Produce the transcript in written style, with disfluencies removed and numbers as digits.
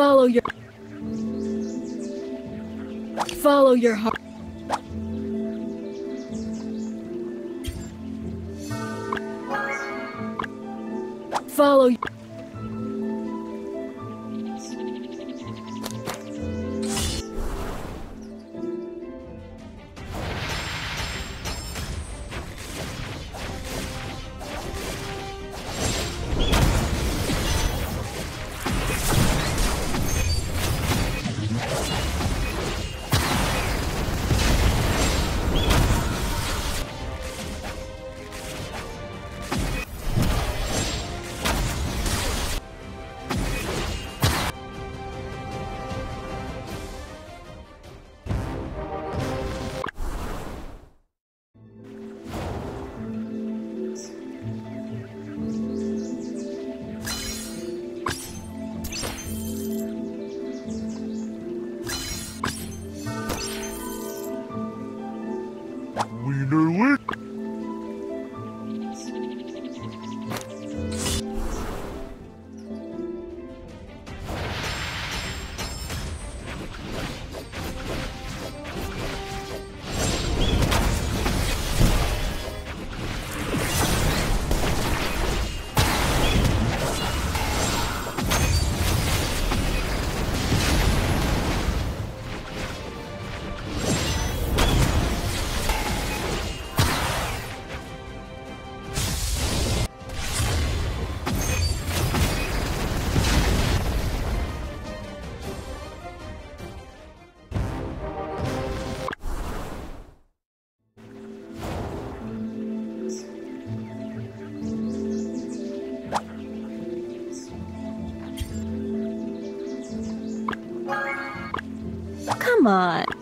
Follow your heart. Come on.